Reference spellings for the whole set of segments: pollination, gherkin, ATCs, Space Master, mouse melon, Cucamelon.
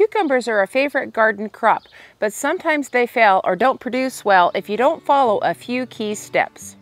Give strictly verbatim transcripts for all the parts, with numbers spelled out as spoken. Cucumbers are a favorite garden crop, but sometimes they fail or don't produce well if you don't follow a few key steps.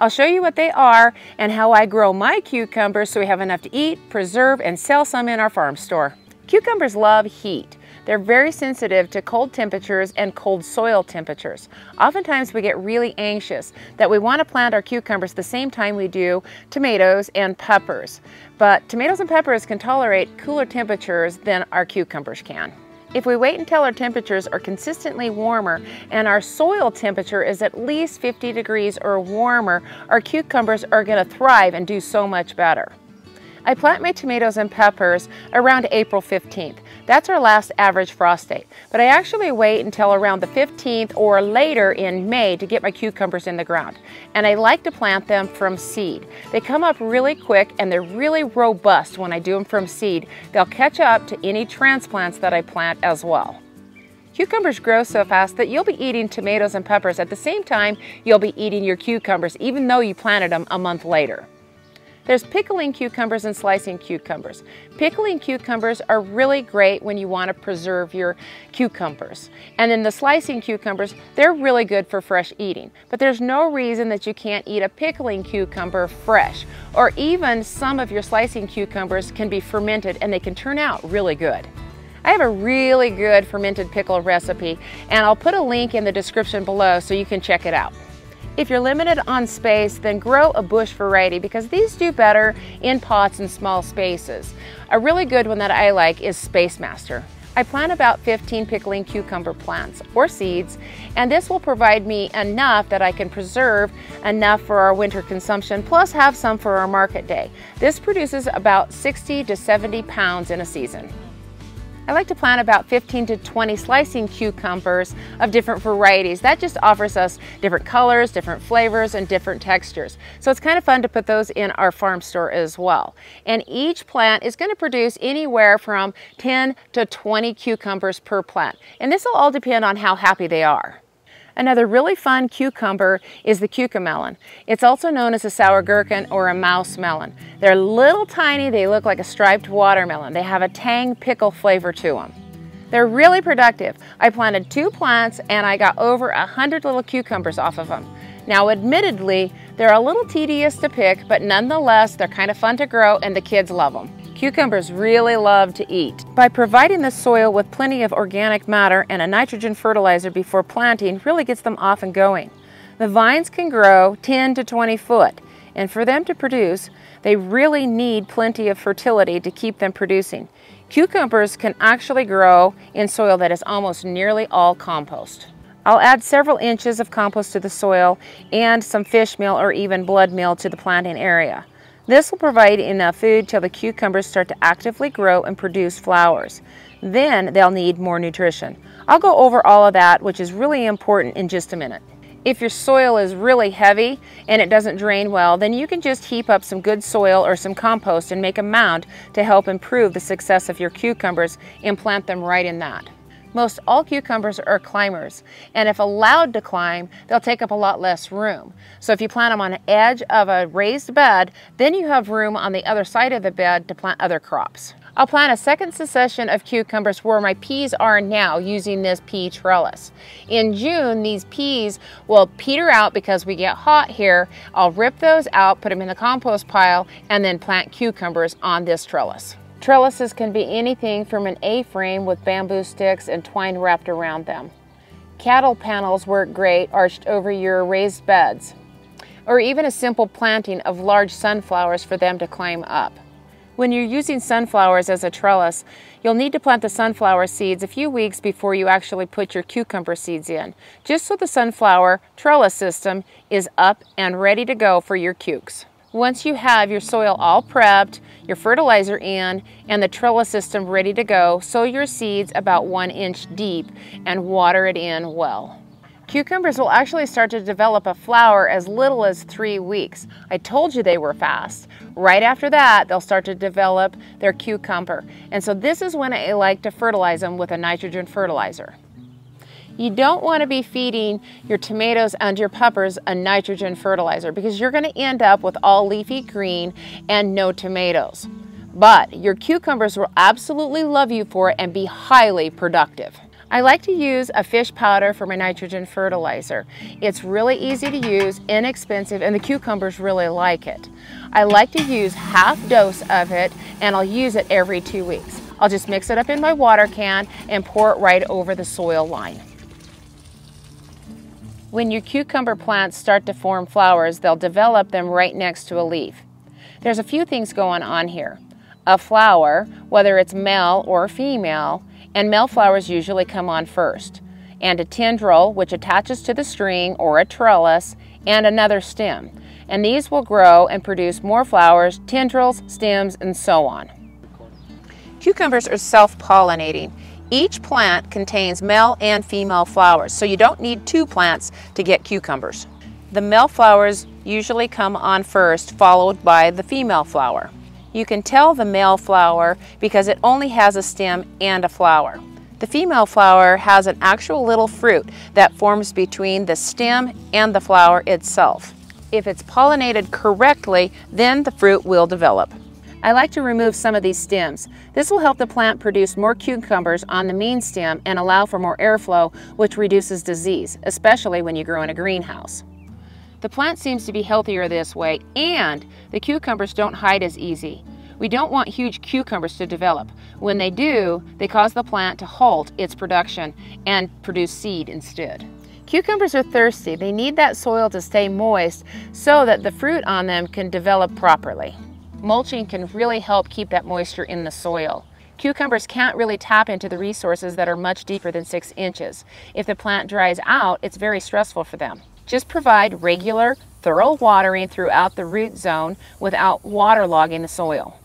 I'll show you what they are and how I grow my cucumbers so we have enough to eat, preserve, and sell some in our farm store. Cucumbers love heat. They're very sensitive to cold temperatures and cold soil temperatures. Oftentimes we get really anxious that we want to plant our cucumbers the same time we do tomatoes and peppers. But tomatoes and peppers can tolerate cooler temperatures than our cucumbers can. If we wait until our temperatures are consistently warmer and our soil temperature is at least fifty degrees or warmer, our cucumbers are going to thrive and do so much better. I plant my tomatoes and peppers around April fifteenth. That's our last average frost date, but I actually wait until around the fifteenth or later in May to get my cucumbers in the ground. And I like to plant them from seed. They come up really quick and they're really robust when I do them from seed. They'll catch up to any transplants that I plant as well. Cucumbers grow so fast that you'll be eating tomatoes and peppers at the same time you'll be eating your cucumbers, even though you planted them a month later. There's pickling cucumbers and slicing cucumbers. Pickling cucumbers are really great when you want to preserve your cucumbers. And then the slicing cucumbers, they're really good for fresh eating. But there's no reason that you can't eat a pickling cucumber fresh. Or even some of your slicing cucumbers can be fermented and they can turn out really good. I have a really good fermented pickle recipe and I'll put a link in the description below so you can check it out. If you're limited on space, then grow a bush variety because these do better in pots and small spaces. A really good one that I like is Space Master. I plant about fifteen pickling cucumber plants or seeds, and this will provide me enough that I can preserve enough for our winter consumption, plus have some for our market day. This produces about sixty to seventy pounds in a season. I like to plant about fifteen to twenty slicing cucumbers of different varieties. That just offers us different colors, different flavors, and different textures. So it's kind of fun to put those in our farm store as well. And each plant is going to produce anywhere from ten to twenty cucumbers per plant. And this will all depend on how happy they are. Another really fun cucumber is the cucamelon. It's also known as a sour gherkin or a mouse melon. They're little tiny, they look like a striped watermelon. They have a tang pickle flavor to them. They're really productive. I planted two plants and I got over a hundred little cucumbers off of them. Now admittedly, they're a little tedious to pick, but nonetheless, they're kind of fun to grow and the kids love them. Cucumbers really love to eat. By providing the soil with plenty of organic matter and a nitrogen fertilizer before planting really gets them off and going. The vines can grow ten to twenty foot, and for them to produce, they really need plenty of fertility to keep them producing. Cucumbers can actually grow in soil that is almost nearly all compost. I'll add several inches of compost to the soil and some fish meal or even blood meal to the planting area. This will provide enough food till the cucumbers start to actively grow and produce flowers. Then they'll need more nutrition. I'll go over all of that, which is really important, in just a minute. If your soil is really heavy and it doesn't drain well, then you can just heap up some good soil or some compost and make a mound to help improve the success of your cucumbers and plant them right in that. Most all cucumbers are climbers, and if allowed to climb, they'll take up a lot less room. So if you plant them on the edge of a raised bed, then you have room on the other side of the bed to plant other crops. I'll plant a second succession of cucumbers where my peas are now using this pea trellis. In June, these peas will peter out because we get hot here. I'll rip those out, put them in the compost pile, and then plant cucumbers on this trellis. Trellises can be anything from an A-frame with bamboo sticks and twine wrapped around them. Cattle panels work great arched over your raised beds, or even a simple planting of large sunflowers for them to climb up. When you're using sunflowers as a trellis, you'll need to plant the sunflower seeds a few weeks before you actually put your cucumber seeds in, just so the sunflower trellis system is up and ready to go for your cucs. Once you have your soil all prepped, your fertilizer in, and the trellis system ready to go, sow your seeds about one inch deep and water it in well. Cucumbers will actually start to develop a flower as little as three weeks. I told you they were fast. Right after that, they'll start to develop their cucumber. And so this is when I like to fertilize them with a nitrogen fertilizer. You don't want to be feeding your tomatoes and your peppers a nitrogen fertilizer because you're going to end up with all leafy green and no tomatoes. but your cucumbers will absolutely love you for it and be highly productive. I like to use a fish powder for my nitrogen fertilizer. It's really easy to use, inexpensive, and the cucumbers really like it. I like to use half dose of it, and I'll use it every two weeks. I'll just mix it up in my water can and pour it right over the soil line. When your cucumber plants start to form flowers, they'll develop them right next to a leaf. There's a few things going on here. A flower, whether it's male or female, and male flowers usually come on first, and a tendril, which attaches to the string or a trellis, and another stem. And these will grow and produce more flowers, tendrils, stems, and so on. Cucumbers are self-pollinating. Each plant contains male and female flowers, so you don't need two plants to get cucumbers. The male flowers usually come on first, followed by the female flower. You can tell the male flower because it only has a stem and a flower. The female flower has an actual little fruit that forms between the stem and the flower itself. If it's pollinated correctly, then the fruit will develop. I like to remove some of these stems. This will help the plant produce more cucumbers on the main stem and allow for more airflow, which reduces disease, especially when you grow in a greenhouse. The plant seems to be healthier this way, and the cucumbers don't hide as easy. We don't want huge cucumbers to develop. When they do, they cause the plant to halt its production and produce seed instead. Cucumbers are thirsty. They need that soil to stay moist so that the fruit on them can develop properly. Mulching can really help keep that moisture in the soil. Cucumbers can't really tap into the resources that are much deeper than six inches. If the plant dries out, it's very stressful for them. Just provide regular, thorough watering throughout the root zone without waterlogging the soil.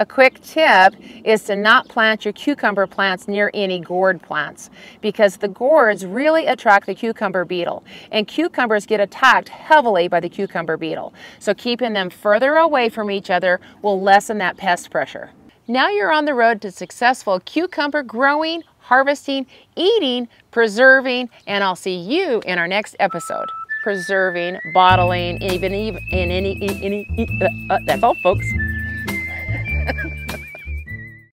A quick tip is to not plant your cucumber plants near any gourd plants, because the gourds really attract the cucumber beetle, and cucumbers get attacked heavily by the cucumber beetle. So keeping them further away from each other will lessen that pest pressure. Now you're on the road to successful cucumber growing, harvesting, eating, preserving, and I'll see you in our next episode. Preserving, bottling, even even in any, any, any uh, uh, that's all, folks.